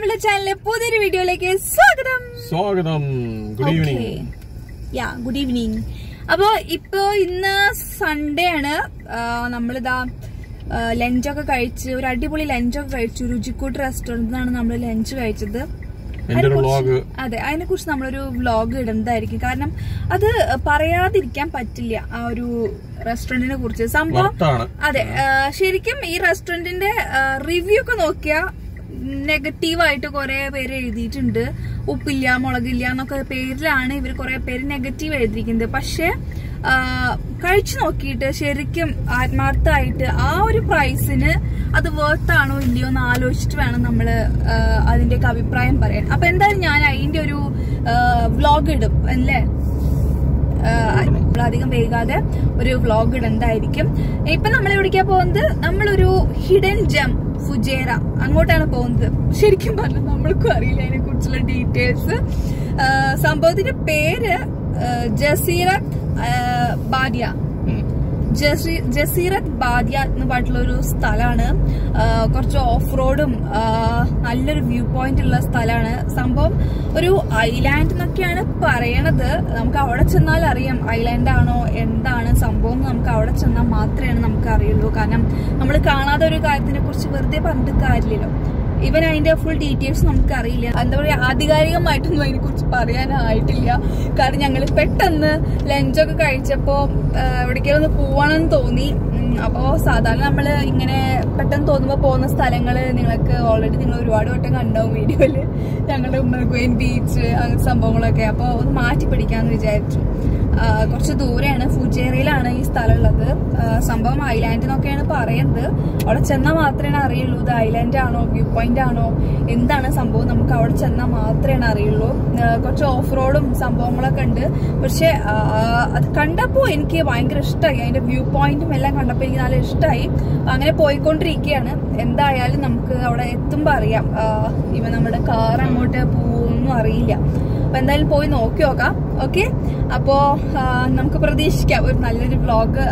നമ്മുടെ ചാനലിലെ പുതിയൊരു വീഡിയോയിലേക്ക് സ്വാഗതം. Good evening. Good evening. അപ്പോ ഇന്ന് സൺഡേ ആണ്. നമ്മളിതാ ലഞ്ചൊക്കെ കഴിച്ച്, ഒരു അടിപൊളി ലഞ്ചൊക്കെ കഴിച്ചു. രുചിക്കൂട്ട് റെസ്റ്റോറന്റിൽ നിന്നാണ് നമ്മൾ ലഞ്ച് കഴിച്ചത്. അതെ, അതിനെക്കുറിച്ച് നമ്മളൊരു വ്ളോഗ് ഇടുന്നതായിരിക്കും. കാരണം അത് പറയാതിരിക്കാൻ പറ്റില്ല ആ ഒരു റെസ്റ്റോറന്റിനെ കുറിച്ച്. സംഭവം അതെ, ശരിക്കും ഈ റെസ്റ്റോറന്റിന്റെ റിവ്യൂ ഒക്കെ നോക്കിയാൽ നെഗറ്റീവായിട്ട് കുറെ പേര് എഴുതിയിട്ടുണ്ട്. ഉപ്പില്ല മുളകില്ല എന്നൊക്കെ പേരിലാണ് ഇവർ കുറെ പേര് നെഗറ്റീവ് എഴുതിയിരിക്കുന്നത്. പക്ഷെ കഴിച്ചു നോക്കിയിട്ട് ശരിക്കും ആത്മാർത്ഥമായിട്ട് ആ ഒരു പ്രൈസിന് അത് വർത്താണോ ഇല്ലയോ എന്ന് ആലോചിച്ചിട്ട് വേണം നമ്മള് അതിന്റെയൊക്കെ അഭിപ്രായം പറയാൻ. അപ്പൊ എന്തായാലും ഞാൻ അതിന്റെ ഒരു വ്ളോഗ് ഇടും അല്ലേ, അധികം വൈകാതെ ഒരു വ്ളോഗ് ഇടുന്നതായിരിക്കും. ഇപ്പൊ നമ്മൾ എവിടേക്കാ പോകുന്നത്? നമ്മളൊരു ഹിഡൻ ജം ഫുജൈറ അങ്ങോട്ടാണ് പോകുന്നത്. ശരിക്കും പറഞ്ഞു നമ്മൾക്കും അറിയില്ല അതിനെ കുറിച്ചുള്ള ഡീറ്റെയിൽസ്. സംഭവത്തിന്റെ പേര് ജസീറത്ത് ബാദിയ, ജസീറത്ത് ബാദിയ എന്ന് പറഞ്ഞിട്ടുള്ള ഒരു സ്ഥലമാണ്. കുറച്ച് ഓഫ് റോഡും നല്ലൊരു വ്യൂ പോയിന്റ് ഉള്ള സ്ഥലമാണ്. സംഭവം ഒരു ഐലാൻഡ് എന്നൊക്കെയാണ് പറയണത്. നമുക്ക് അവിടെ ചെന്നാൽ അറിയാം ഐലാൻഡ് ആണോ എന്താണ് സംഭവം. നമുക്ക് അവിടെ ചെന്നാൽ മാത്രമാണ് നമുക്ക് അറിയുള്ളൂ. കാരണം നമ്മൾ കാണാതെ ഒരു കാര്യത്തിനെ കുറിച്ച് വെറുതെ പറഞ്ഞിട്ട് കാര്യമില്ലല്ലോ. ഇവൻ അതിന്റെ ഫുൾ ഡീറ്റെയിൽസ് നമുക്ക് അറിയില്ല. എന്താ പറയാ, ആധികാരികമായിട്ടൊന്നും അതിനെ കുറിച്ച് പറയാനായിട്ടില്ല. കാരണം ഞങ്ങൾ പെട്ടെന്ന് ലഞ്ചൊക്കെ കഴിച്ചപ്പോ എവിടേക്കും ഒന്ന് പോകണമെന്ന് തോന്നി. അപ്പോ സാധാരണ നമ്മള് ഇങ്ങനെ പെട്ടെന്ന് തോന്നുമ്പോ പോകുന്ന സ്ഥലങ്ങള് നിങ്ങൾക്ക് ഓൾറെഡി നിങ്ങൾ ഒരുപാട് വട്ടം കണ്ടാവും വീഡിയോയില്. ഞങ്ങളുടെ ഉമ്മർക്കോയിൻ ബീച്ച് അങ്ങനത്തെ സംഭവങ്ങളൊക്കെ. അപ്പൊ ഒന്ന് മാറ്റി പിടിക്കാന്ന് വിചാരിച്ചു. കുറച്ച് ദൂരെയാണ്, ഫുജൈറയിലാണ് ഈ സ്ഥലം ഉള്ളത്. സംഭവം ഐലാൻഡ് എന്നൊക്കെയാണ് പറയുന്നത്. അവിടെ ചെന്നാൽ മാത്രമേ അറിയുള്ളൂ ഇത് ഐലാൻഡ് ആണോ വ്യൂ പോയിന്റ് ആണോ എന്താണ് സംഭവം. നമുക്ക് അവിടെ ചെന്നാൽ മാത്രമേ അറിയുള്ളൂ. കുറച്ച് ഓഫ് റോഡും സംഭവങ്ങളൊക്കെ ഉണ്ട്. പക്ഷെ അത് കണ്ടപ്പോൾ എനിക്ക് ഭയങ്കര ഇഷ്ടമായി. അതിന്റെ വ്യൂ പോയിന്റും എല്ലാം കണ്ടപ്പോൾ എനിക്ക് നല്ല ഇഷ്ടമായി. അങ്ങനെ പോയിക്കൊണ്ടിരിക്കുകയാണ്. എന്തായാലും നമുക്ക് അവിടെ എത്തുമ്പോൾ അറിയാം. ഇവൻ നമ്മുടെ കാർ അങ്ങോട്ട് പോകുമെന്നും അറിയില്ല. അപ്പൊ എന്തായാലും പോയി നോക്കി നോക്കാം. ഓക്കെ, അപ്പോ നമുക്ക് പ്രതീക്ഷിക്കാം ഒരു നല്ലൊരു വ്ളോഗ്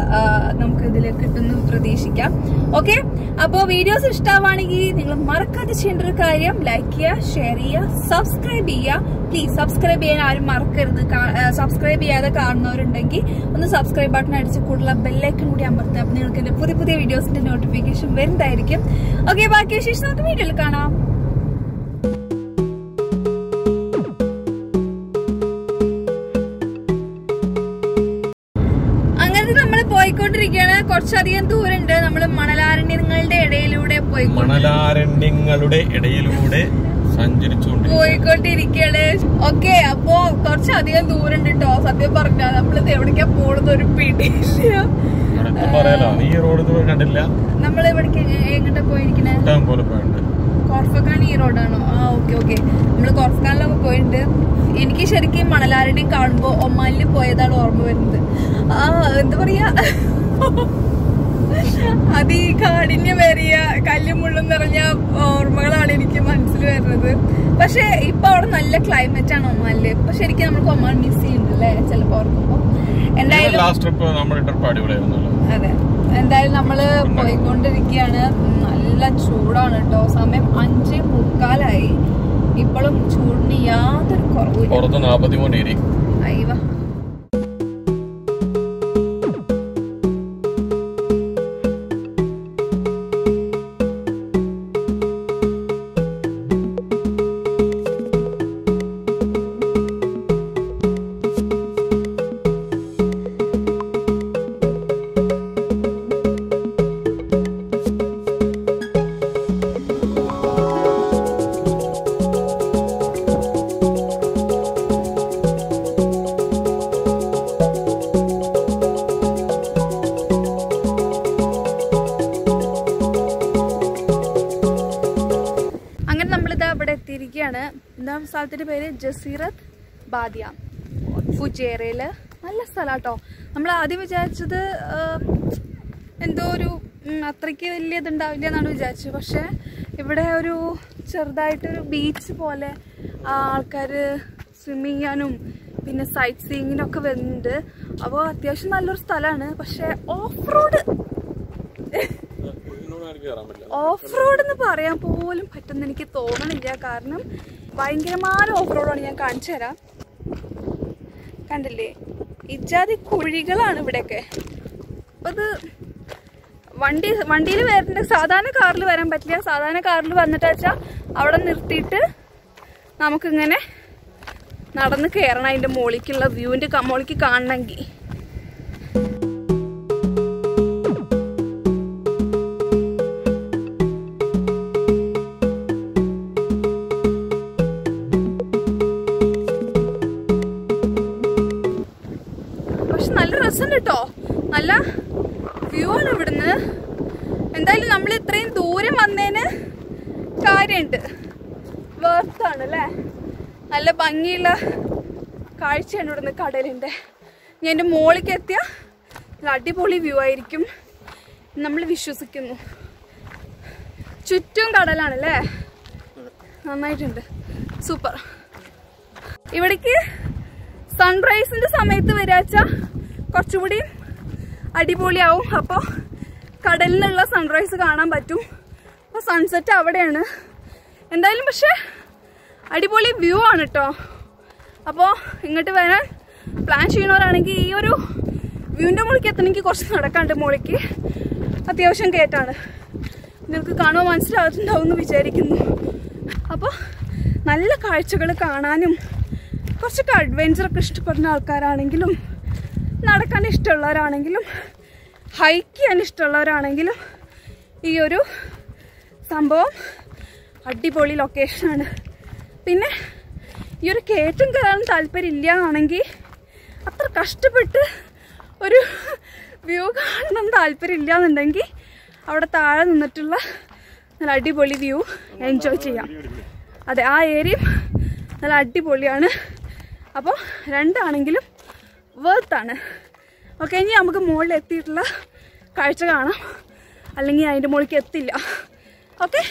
നമുക്ക് ഇതിൽ കിട്ടുന്നു പ്രതീക്ഷിക്കാം. ഓക്കെ, അപ്പോ വീഡിയോസ് ഇഷ്ടമാണെങ്കിൽ നിങ്ങൾ മറക്കാതെ ചെയ്യേണ്ട ഒരു കാര്യം, ലൈക്ക് ചെയ്യുക, ഷെയർ ചെയ്യുക, സബ്സ്ക്രൈബ് ചെയ്യുക. പ്ലീസ് സബ്സ്ക്രൈബ് ചെയ്യാൻ ആരും മറക്കരുത്. സബ്സ്ക്രൈബ് ചെയ്യാതെ കാണുന്നവരുണ്ടെങ്കിൽ ഒന്ന് സബ്സ്ക്രൈബ് ബട്ടൺ അടിച്ച് കൂടുതൽ ബെല്ലൈക്കൺ കൂടി അമർത്തുക. അപ്പൊ നിങ്ങൾക്ക് എന്റെ പുതിയ പുതിയ വീഡിയോസിന്റെ നോട്ടിഫിക്കേഷൻ വരുന്നതായിരിക്കും. ഓക്കെ, ബാക്കി ശേഷം നമുക്ക് വീഡിയോയിൽ കാണാം. പോയിക്കൊണ്ടിരിക്കുകയാണ്. കുറച്ചധികം ദൂരമുണ്ട്. നമ്മള് മണലാരണ്യങ്ങളുടെ ഇടയിലൂടെ പോയിക്കൊണ്ടിരിക്കുകയാണ്. ഓക്കെ, അപ്പൊ കുറച്ചധികം ദൂരമുണ്ട് കേട്ടോ. സത്യം പറഞ്ഞാൽ നമ്മളിത് എവിടേക്കാ പോണത് ഒരു പിടിയില്ല. നമ്മള് എവിടേക്ക് എങ്ങോട്ടാ പോയിരിക്കണേ? കോർഫക്കാൻ ഈ റോഡാണോ? ഓക്കെ ഓക്കെ, നമ്മള് കോർഫക്കാനിലൊക്കെ പോയിട്ടുണ്ട്. എനിക്ക് ശരിക്കും മണലാരടി കാണുമ്പോ ഒമാനില് പോയതാണ് ഓർമ്മ വരുന്നത്. എന്താ പറയാ, അത് ഈ കാഠിന്യമേറിയ കല്ലും മുള്ളും നിറഞ്ഞ ഓർമ്മകളാണ് എനിക്ക് മനസ്സിൽ വരുന്നത്. പക്ഷെ ഇപ്പൊ അവിടെ നല്ല ക്ലൈമറ്റ് ആണ് ഒമാനില്. ഇപ്പൊ ശരിക്കും നമുക്ക് ഒമാൻ മിസ് ചെയ്യുന്നുണ്ടല്ലേ ചിലപ്പോ ഓർക്കുമ്പോ. എന്തായാലും അതെ, എന്തായാലും നമ്മള് പോയിക്കൊണ്ടിരിക്കുകയാണ്. നല്ല ചൂടാണ് കേട്ടോ. സമയം 5:45 ഇപ്പോഴും ചൂടിന് യാതൊരു കുറവില്ല. അയ്യോ, സ്ഥലത്തിന്റെ പേര് ജസീറത്ത് ബാദിയ, ഫുജൈറയില്. നല്ല സ്ഥലാട്ടോ. നമ്മൾ ആദ്യം വിചാരിച്ചത് എന്തോ ഒരു അത്രയ്ക്ക് വലിയ ഇതുണ്ടാവില്ല എന്നാണ് വിചാരിച്ചത്. പക്ഷെ ഇവിടെ ഒരു ചെറുതായിട്ടൊരു ബീച്ച് പോലെ ആൾക്കാർ സ്വിം ചെയ്യാനും പിന്നെ സൈറ്റ് സീയിങ്ങിനും ഒക്കെ വരുന്നുണ്ട്. അപ്പോൾ അത്യാവശ്യം നല്ലൊരു സ്ഥലമാണ്. പക്ഷെ ഓഫ് റോഡ് ഓഫ് റോഡ് എന്ന് പറയാൻ പോലും പറ്റുന്ന എനിക്ക് തോന്നണില്ല, കാരണം ഭയങ്കരമായ ഓഫ് റോഡാണ്. ഞാൻ കാണിച്ചു തരാം, കണ്ടില്ലേ ഇജാതി കുഴികളാണ് ഇവിടെയൊക്കെ. അപ്പം ഇത് വണ്ടിയിൽ വരുന്നുണ്ട്, സാധാരണ കാറിൽ വരാൻ പറ്റില്ല. സാധാരണ കാറിൽ വന്നിട്ട് വെച്ചാൽ അവിടെ നിർത്തിയിട്ട് നമുക്കിങ്ങനെ നടന്ന് കയറണം അതിൻ്റെ മോളിക്കുള്ള വ്യൂവിൻ്റെ മോളിക്ക് കാണണമെങ്കിൽ. പക്ഷെ നല്ല രസമുണ്ട് കേട്ടോ, നല്ല വ്യൂ ആണ് ഇവിടുന്ന്. എന്തായാലും നമ്മൾ ഇത്രയും ദൂരം വന്നതിന് കാര്യമുണ്ട്, വേർത്താണ് അല്ലേ. നല്ല ഭംഗിയുള്ള കാഴ്ചയാണ് ഇവിടുന്ന് കടലിൻ്റെ. ഞാൻ എൻ്റെ മോളിലേക്ക് എത്തിയ അടിപൊളി വ്യൂ ആയിരിക്കും നമ്മൾ വിശ്വസിക്കുന്നു. ചുറ്റും കടലാണല്ലേ, നന്നായിട്ടുണ്ട്, സൂപ്പർ. ഇവിടേക്ക് സൺറൈസിൻ്റെ സമയത്ത് വരാച്ച കുറച്ചുകൂടി അടിപൊളിയാവും. അപ്പോൾ കടലിൽ നിന്നുള്ള സൺറൈസ് കാണാൻ പറ്റും. അപ്പോൾ സൺസെറ്റ് അവിടെയാണ് എന്തായാലും. പക്ഷേ അടിപൊളി വ്യൂ ആണ് കേട്ടോ. അപ്പോൾ ഇങ്ങോട്ട് വരാൻ പ്ലാൻ ചെയ്യുന്നവരാണെങ്കിൽ ഈ ഒരു വ്യൂവിൻ്റെ മുകളിലേക്ക് എത്തണമെങ്കിൽ കുറച്ച് നടക്കാണ്ട്, മുകളിലേക്ക് അത്യാവശ്യം കയറ്റാണ്. നിങ്ങൾക്ക് കാണുമ്പോൾ മനസ്സിലാകുന്നുണ്ടാവും എന്ന് വിചാരിക്കുന്നു. അപ്പോൾ നല്ല കാഴ്ചകൾ കാണാനും കുറച്ചൊക്കെ അഡ്വെഞ്ചറൊക്കെ ഇഷ്ടപ്പെടുന്ന ആൾക്കാരാണെങ്കിലും നടക്കാൻ ഇഷ്ടമുള്ളവരാണെങ്കിലും ഹൈക്ക് ചെയ്യാൻ ഇഷ്ടമുള്ളവരാണെങ്കിലും ഈ ഒരു സംഭവം അടിപൊളി ലൊക്കേഷനാണ്. പിന്നെ ഈ ഒരു കയറ്റം കയറാൻ താല്പര്യം ഇല്ല ആണെങ്കിൽ, അത്ര കഷ്ടപ്പെട്ട് ഒരു വ്യൂ കാണണം താല്പര്യം ഇല്ല എന്നുണ്ടെങ്കിൽ അവിടെ താഴെ നിന്നിട്ടുള്ള നല്ല അടിപൊളി വ്യൂ എൻജോയ് ചെയ്യാം. അതെ, ആ ഏരിയയും നല്ല അടിപൊളിയാണ്. അപ്പോൾ രണ്ടാണെങ്കിലും വേർത്താണ്. ഓക്കെ, ഇനി നമുക്ക് മുകളിൽ എത്തിയിട്ടുള്ള കാഴ്ച കാണാം, അല്ലെങ്കിൽ അതിൻ്റെ മുകളിലേക്ക് എത്തില്ല. ഓക്കെ,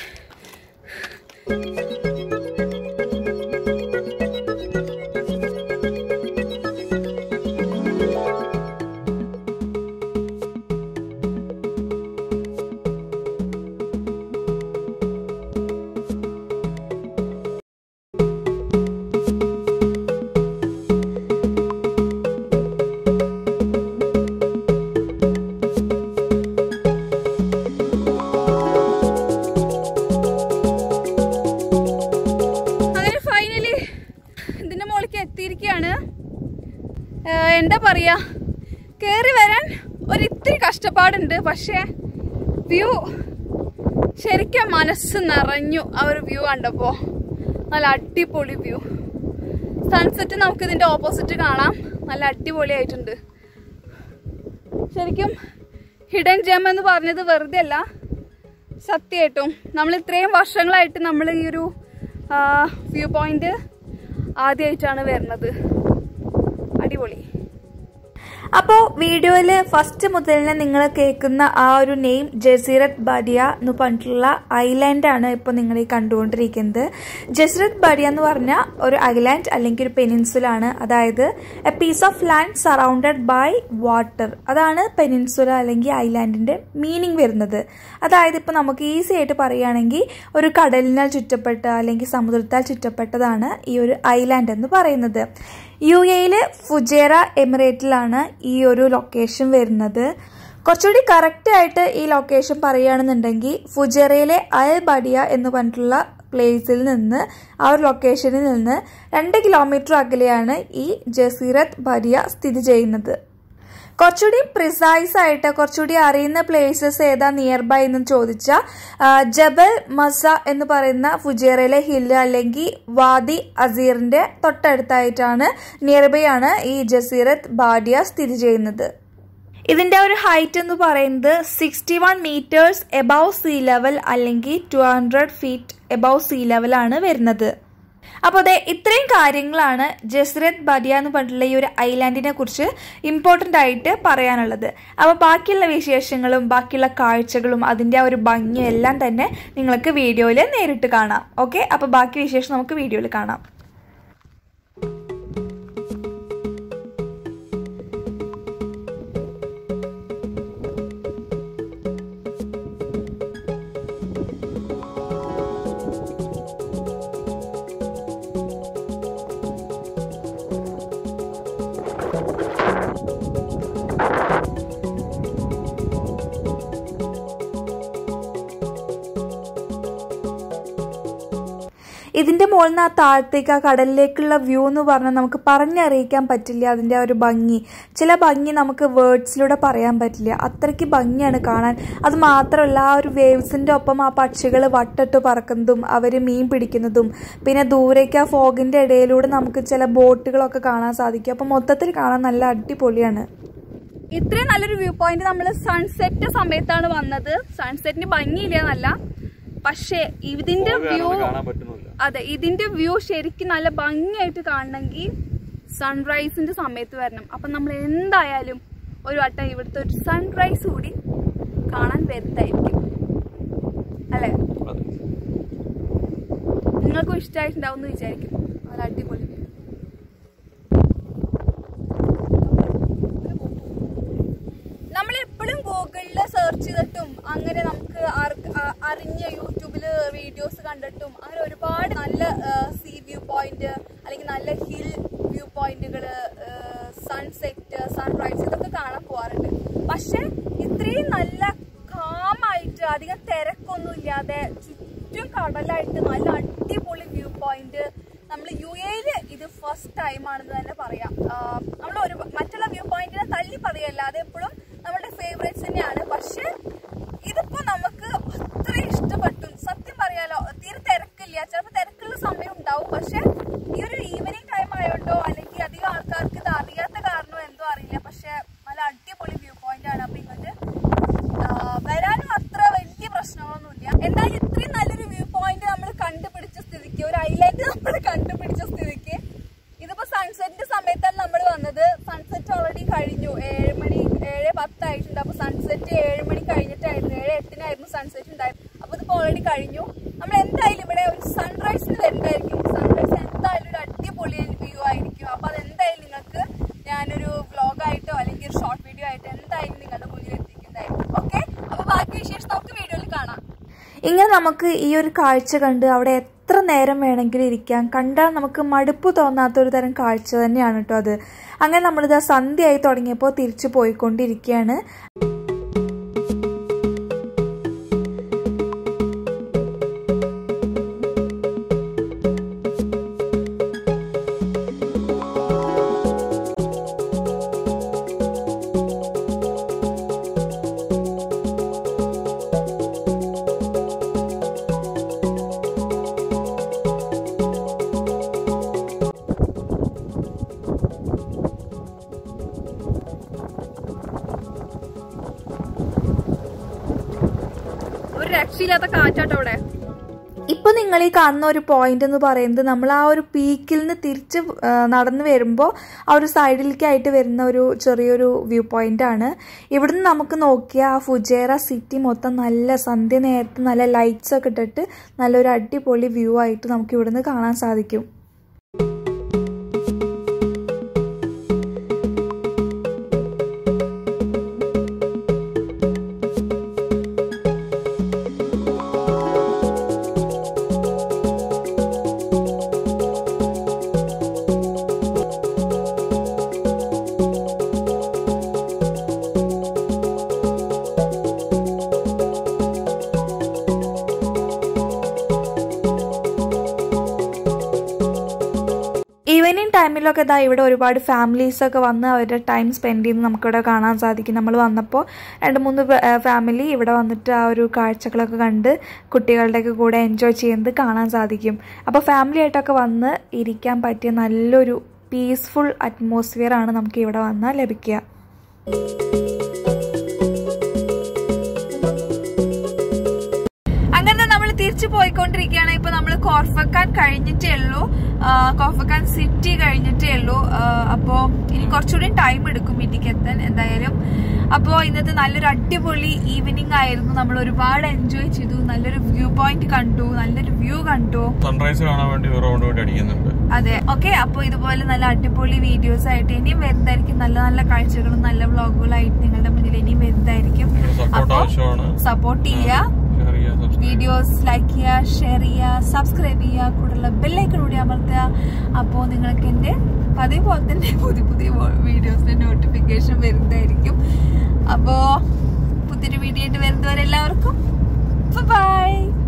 എന്താ പറയുക, കയറി വരാൻ ഒരിത്തിരി കഷ്ടപ്പാടുണ്ട്. പക്ഷേ വ്യൂ ശരിക്കും മനസ്സ് നിറഞ്ഞു ആ ഒരു വ്യൂ കണ്ടപ്പോൾ. നല്ല അടിപൊളി വ്യൂ. സൺസെറ്റ് നമുക്ക് ഇതിൻ്റെ ഓപ്പോസിറ്റ് കാണാം, നല്ല അടിപൊളിയായിട്ടുണ്ട്. ശരിക്കും ഹിഡൻ ജെം എന്ന് പറഞ്ഞത് വെറുതെ അല്ല, സത്യമായിട്ടും നമ്മൾ ഇത്രയും വർഷങ്ങളായിട്ട് നമ്മൾ ഈ ഒരു വ്യൂ പോയിന്റ് ആദ്യമായിട്ടാണ് വരുന്നത്. അടിപൊളി. അപ്പോൾ വീഡിയോയിൽ ഫസ്റ്റ് മുതൽ നിങ്ങൾ കേൾക്കുന്ന ആ ഒരു നെയിം ജസീറത്ത് ബദിയ എന്ന് പറഞ്ഞിട്ടുള്ള ഐലൻഡാണ് ഇപ്പോൾ നിങ്ങൾ ഈ കണ്ടുകൊണ്ടിരിക്കുന്നത്. ജസീറത്ത് ബദിയ എന്ന് പറഞ്ഞാൽ ഒരു ഐലൻഡ് അല്ലെങ്കിൽ ഒരു പെനിൻസുലാണ്. അതായത് a piece of land surrounded by water, അതാണ് പെനിൻസുല അല്ലെങ്കിൽ ഐലാൻഡിൻ്റെ മീനിങ് വരുന്നത്. അതായത് ഇപ്പോൾ നമുക്ക് ഈസി ആയിട്ട് പറയുകയാണെങ്കിൽ ഒരു കടലിനാൽ ചുറ്റപ്പെട്ട അല്ലെങ്കിൽ സമുദ്രത്താൽ ചുറ്റപ്പെട്ടതാണ് ഈ ഒരു ഐലാൻഡ് എന്ന് പറയുന്നത്. UAEയിലെ ഫുജൈറ എമിറേറ്റിലാണ് ഈ ഒരു ലൊക്കേഷൻ വരുന്നത്. കുറച്ചുകൂടി കറക്റ്റായിട്ട് ഈ ലൊക്കേഷൻ പറയുകയാണെന്നുണ്ടെങ്കിൽ ഫുജൈറയിലെ ബദിയ എന്ന് പറഞ്ഞിട്ടുള്ള പ്ലേസിൽ നിന്ന്, ആ ഒരു ലൊക്കേഷനിൽ നിന്ന് 2 കിലോമീറ്റർ അകലെയാണ് ഈ ജസീറത്ത് ബദിയ സ്ഥിതി ചെയ്യുന്നത്. കുറച്ചുകൂടി പ്രിസൈസ് ആയിട്ട് കുറച്ചുകൂടി അറിയുന്ന പ്ലേസസ് ഏതാ നിയർ ബൈ എന്ന് ചോദിച്ചാൽ ജബൽ മസ എന്ന് പറയുന്ന ഫുജൈറയിലെ ഹില്ല് അല്ലെങ്കിൽ വാദി അസീറിൻ്റെ തൊട്ടടുത്തായിട്ടാണ്, നിയർ ബൈ ആണ് ഈ ജസീറത്ത് ബദിയ സ്ഥിതി ചെയ്യുന്നത്. ഇതിൻ്റെ ഒരു ഹൈറ്റ് എന്ന് പറയുന്നത് 61 മീറ്റേഴ്സ് എബവ് സീ ലെവൽ അല്ലെങ്കിൽ 200 ഫീറ്റ് എബവ് സീ ലെവലാണ് വരുന്നത്. അപ്പോൾ അതെ, ഇത്രയും കാര്യങ്ങളാണ് ജസീറത്ത് ബദിയ എന്ന് പറഞ്ഞിട്ടുള്ള ഈ ഒരു ഐലാൻഡിനെ കുറിച്ച് ഇമ്പോർട്ടൻ്റ് ആയിട്ട് പറയാനുള്ളത്. അപ്പോൾ ബാക്കിയുള്ള വിശേഷങ്ങളും ബാക്കിയുള്ള കാഴ്ചകളും അതിൻ്റെ ആ ഒരു ഭംഗിയും എല്ലാം തന്നെ നിങ്ങൾക്ക് വീഡിയോയിൽ നേരിട്ട് കാണാം. ഓക്കെ, അപ്പോൾ ബാക്കി വിശേഷം നമുക്ക് വീഡിയോയിൽ കാണാം. ഇതിന്റെ മോൾന താഴത്തേക്ക് ആ കടലിലേക്കുള്ള വ്യൂ എന്ന് പറഞ്ഞാൽ നമുക്ക് പറഞ്ഞറിയിക്കാൻ പറ്റില്ല അതിന്റെ ഒരു ഭംഗി. ചില ഭംഗി നമുക്ക് വേർഡ്സിലൂടെ പറയാൻ പറ്റില്ല, അത്രയ്ക്ക് ഭംഗിയാണ് കാണാൻ. അത് മാത്രമല്ല ആ ഒരു വേവ്സിന്റെ ഒപ്പം ആ പക്ഷികൾ വട്ടട്ട് പറക്കുന്നതും അവർ മീൻ പിടിക്കുന്നതും പിന്നെ ദൂരേക്ക് ആ ഫോഗിന്റെ ഇടയിലൂടെ നമുക്ക് ചില ബോട്ടുകളൊക്കെ കാണാൻ സാധിക്കും. അപ്പം മൊത്തത്തിൽ കാണാൻ നല്ല അടിപൊളിയാണ്. ഇത്രയും നല്ലൊരു വ്യൂ പോയിന്റ് നമ്മൾ സൺസെറ്റ് സമയത്താണ് വന്നത്. സൺസെറ്റിന് ഭംഗിയില്ല, പക്ഷേ ഇതിന്റെ വ്യൂ, അതെ ഇതിന്റെ വ്യൂ ശരിക്കും നല്ല ഭംഗിയായിട്ട് കാണണമെങ്കിൽ സൺറൈസിന്റെ സമയത്ത് വരണം. അപ്പം നമ്മൾ എന്തായാലും ഒരു വട്ടം ഇവിടുത്തെ ഒരു സൺറൈസ് കൂടി കാണാൻ വരുന്നതായിരിക്കും അല്ലെ? നിങ്ങൾക്കും ഇഷ്ടമായിട്ടുണ്ടാവും എന്ന് വിചാരിക്കും. അത് അടിപൊളി. നമ്മളെപ്പോഴും ഗൂഗിളിൽ സെർച്ച് ചെയ്തിട്ടും അങ്ങനെ നമുക്ക് അറിഞ്ഞ യൂട്യൂബില് വീഡിയോസ് കണ്ടിട്ടും അങ്ങനെ ഒരുപാട് നല്ല സീ വ്യൂ പോയിന്റ് അല്ലെങ്കിൽ നല്ല ഹിൽ വ്യൂ പോയിന്റുകള്, സൺസെറ്റ്, സൺറൈസ് ഇതൊക്കെ കാണാൻ പോവാറുണ്ട്. പക്ഷെ ഇത്രയും നല്ല കാമായിട്ട് അധികം തിരക്കൊന്നും ഇല്ലാതെ ചുറ്റും കടലായിട്ട് നല്ല അടിപൊളി വ്യൂ പോയിന്റ് നമ്മൾ UAE-യിൽ ഇത് ഫസ്റ്റ് ടൈം ആണെന്ന് തന്നെ പറയാം. നമ്മൾ ഒരു മറ്റുള്ള വ്യൂ പോയിന്റിനെ തള്ളി പറയല്ല, അതെപ്പോഴും നമ്മുടെ ഫേവറേറ്റ്സ് തന്നെയാണ്. പക്ഷെ ഇതിപ്പോ നമുക്ക് അത്ര ഇഷ്ടപ്പെട്ടു. സത്യം പറയാലോ, തീരെ തിരക്കില്ല. ചിലപ്പോൾ തിരക്കുള്ള സമയം ഉണ്ടാവും, പക്ഷെ ഈ ഒരു ഈവനിങ് ടൈം ആയോട്ടോ അല്ലെങ്കിൽ അധികം ആൾക്കാർക്ക് ഇത് അറിയാത്ത കാരണമോ എന്തോ അറിയില്ല. പക്ഷെ നല്ല അടിപൊളി വ്യൂ പോയിന്റ് ആണ്. അപ്പൊ ഇങ്ങോട്ട് വരാനും അത്ര വലിയ പ്രശ്നങ്ങളൊന്നുമില്ല. എന്തായാലും ഇത്രയും നല്ലൊരു വ്യൂ പോയിന്റ് നമ്മൾ കണ്ടുപിടിച്ച സ്ഥിതിക്ക്, ഒരു ഹൈലൈറ്റ് നമ്മൾ കണ്ടുപിടിച്ച സ്ഥിതിക്ക്, ഇതിപ്പോ സൺസെറ്റിന്റെ സമയത്താണ് നമ്മൾ വന്നത്. സൺസെറ്റ് ഓൾറെഡി കഴിഞ്ഞു, 7:10 ആയിട്ടുണ്ട്. അപ്പൊ സൺസെറ്റ് 7 മണി കഴിഞ്ഞിട്ടായിരുന്നു, 7:08 ആയിരുന്നു സൺസെറ്റ് ഉണ്ടായിരുന്നു. അപ്പൊ ഇതിപ്പോ ഓൾറെഡി കഴിഞ്ഞു. നമ്മൾ എന്തായാലും ഇവിടെ ഒരു സൺറൈസിന് വരുന്നതായിരിക്കും. സൺറൈസ് എന്തായാലും ഒരു അടിപൊളി വ്യൂ ആയിരിക്കും. അപ്പൊ അതെന്തായാലും നിങ്ങൾക്ക് ഞാനൊരു വ്ലോഗായിട്ടോ അല്ലെങ്കിൽ ഒരു ഷോർട്ട് വീഡിയോ ആയിട്ടോ എന്തായാലും നിങ്ങളുടെ മുന്നിൽ എത്തിക്കുന്നതായിരിക്കും. ഓക്കെ, അപ്പൊ ബാക്കി വിശേഷം നമുക്ക് വീഡിയോയിൽ കാണാം. ഇങ്ങനെ നമുക്ക് ഈ ഒരു കാഴ്ച കണ്ട് അവിടെ എത്ര നേരം വേണമെങ്കിലും ഇരിക്കാം. കണ്ടാൽ നമുക്ക് മടുപ്പ് തോന്നാത്തൊരു തരം കാഴ്ച തന്നെയാണ് കേട്ടോ അത്. അങ്ങനെ നമ്മളിതാ സന്ധ്യയായി തുടങ്ങിയപ്പോൾ തിരിച്ചു പോയിക്കൊണ്ടിരിക്കുകയാണ്. രക്ഷയില്ലാത്ത കാറ്റാട്ടോ അവിടെ. ഇപ്പൊ നിങ്ങൾ ഈ കാണുന്ന ഒരു പോയിന്റ് എന്ന് പറയുന്നത് നമ്മൾ ആ ഒരു പീക്കിൽ നിന്ന് തിരിച്ച് നടന്നു വരുമ്പോൾ ആ ഒരു സൈഡിലേക്കായിട്ട് വരുന്ന ഒരു ചെറിയൊരു വ്യൂ പോയിന്റ് ആണ്. ഇവിടുന്ന് നമുക്ക് നോക്കിയാൽ ആ ഫുജൈറ സിറ്റി മൊത്തം നല്ല സന്ധ്യ നേരത്ത് നല്ല ലൈറ്റ്സ് ഒക്കെ ഇട്ടിട്ട് നല്ലൊരു അടിപൊളി വ്യൂ ആയിട്ട് നമുക്ക് ഇവിടുന്ന് കാണാൻ സാധിക്കും. ടൈമിലൊക്കെ ഇതാ ഇവിടെ ഒരുപാട് ഫാമിലീസൊക്കെ വന്ന് അവരുടെ ടൈം സ്പെൻഡ് ചെയ്യുന്നത് നമുക്കിവിടെ കാണാൻ സാധിക്കും. നമ്മൾ വന്നപ്പോൾ 2-3 ഫാമിലി ഇവിടെ വന്നിട്ട് ആ ഒരു കാഴ്ചകളൊക്കെ കണ്ട് കുട്ടികളുടെയൊക്കെ കൂടെ എൻജോയ് ചെയ്യുന്നത് കാണാൻ സാധിക്കും. അപ്പോൾ ഫാമിലി ആയിട്ടൊക്കെ വന്ന് ഇരിക്കാൻ പറ്റിയ നല്ലൊരു പീസ്ഫുൾ അറ്റ്മോസ്ഫിയർ ആണ് നമുക്ക് ഇവിടെ വന്നാൽ ലഭിക്കുക. തിരിച്ചു പോയിക്കൊണ്ടിരിക്കുകയാണ്. ഇപ്പൊ നമ്മൾ കോർഫക്കാൻ കഴിഞ്ഞിട്ടേ ഉള്ളൂ, കോർഫക്കാൻ സിറ്റി കഴിഞ്ഞിട്ടേ ഉള്ളൂ. അപ്പോൾ ഇനി കുറച്ചുകൂടി ടൈം എടുക്കും വീട്ടിലേക്ക് എത്താൻ എന്തായാലും. അപ്പോൾ ഇന്നത്തെ നല്ലൊരു അടിപൊളി ഈവനിങ് ആയിരുന്നു. നമ്മൾ ഒരുപാട് എൻജോയ് ചെയ്തു, നല്ലൊരു വ്യൂ പോയിന്റ് കണ്ടു, നല്ലൊരു വ്യൂ കണ്ടു, സൺറൈസ് കാണാൻ വേണ്ടി റൗണ്ട് അടിക്കുന്നുണ്ട്. അതെ, ഓക്കെ. അപ്പോൾ ഇതുപോലെ നല്ല അടിപൊളി വീഡിയോസ് ആയിട്ട് ഇനിയും വരുന്നതായിരിക്കും. നല്ല നല്ല കാഴ്ചകളും നല്ല വ്ളോഗുകളായിട്ട് നിങ്ങളുടെ മുന്നിൽ ഇനിയും വരുന്നതായിരിക്കും. അപ്പോൾ സപ്പോർട്ട് ചെയ്യുക, വീഡിയോസ് ലൈക്ക് ചെയ്യുക, ഷെയർ ചെയ്യുക, സബ്സ്ക്രൈബ് ചെയ്യുക, കൂടുതലുള്ള ബെല്ലൈക്കൺ കൂടി അമർത്തുക. അപ്പോൾ നിങ്ങൾക്ക് എൻ്റെ പതിവ് പോലെ തന്നെ പുതിയ പുതിയ വീഡിയോസിൻ്റെ നോട്ടിഫിക്കേഷൻ വരുന്നതായിരിക്കും. അപ്പോൾ പുതിയൊരു വീഡിയോ ആയിട്ട് വരുന്നവരെല്ലാവർക്കും ബൈ.